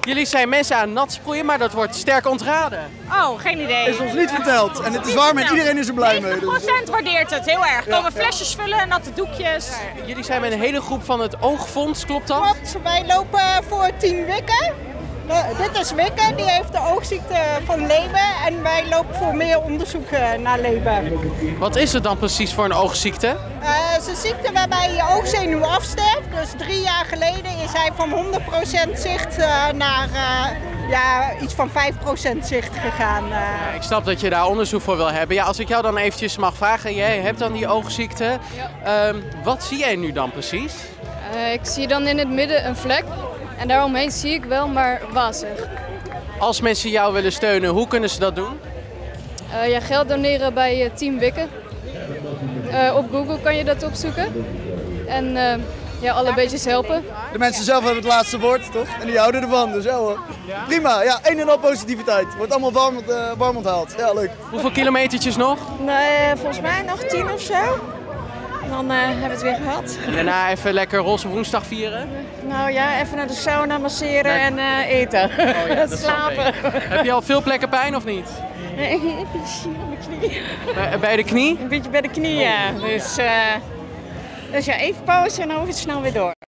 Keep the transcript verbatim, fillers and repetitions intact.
Jullie zijn mensen aan nat sproeien, maar dat wordt sterk ontraden. Oh, geen idee. Dat is ons niet verteld. En het is warm en iedereen is er blij mee. negentig procent waardeert het heel erg. Er komen flesjes vullen, natte doekjes. Ja, jullie zijn met een hele groep van het Oogfonds, klopt dat? Klopt. Wij lopen voor Team Wikken. Dit is Wikken, die heeft de oogziekte van Leber. En wij lopen voor meer onderzoek naar Leber. Wat is het dan precies voor een oogziekte? Uh, het is een ziekte waarbij je oogzenuw afsterft. Dus drie jaar geleden is hij van honderd procent zicht uh, naar uh, ja, iets van vijf procent zicht gegaan. Uh. Ja, ik snap dat je daar onderzoek voor wil hebben. Ja, als ik jou dan eventjes mag vragen, jij hebt dan die oogziekte. Ja. Um, wat zie jij nu dan precies? Uh, ik zie dan in het midden een vlek. En daaromheen zie ik wel, maar wazig. Als mensen jou willen steunen, hoe kunnen ze dat doen? Uh, ja, geld doneren bij Team Wikken. Uh, op Google kan je dat opzoeken. En uh, ja, alle beetjes helpen. De mensen zelf hebben het laatste woord, toch? En die houden ervan, dus ja hoor. Prima, ja, een en al positiviteit. Wordt allemaal warm, uh, warm onthaald. Ja, leuk. Hoeveel kilometertjes nog? Nee, volgens mij nog tien of zo. En dan uh, hebben we het weer gehad. En daarna even lekker roze woensdag vieren? Nou ja, even naar de sauna masseren nee. en uh, eten. Oh, ja, en slapen. Heb je al veel plekken pijn of niet? Nee, een beetje bij de knie. Bij, bij de knie? Een beetje bij de knie, ja. Dus, uh, dus ja, even pauze en dan hoef je het snel weer door.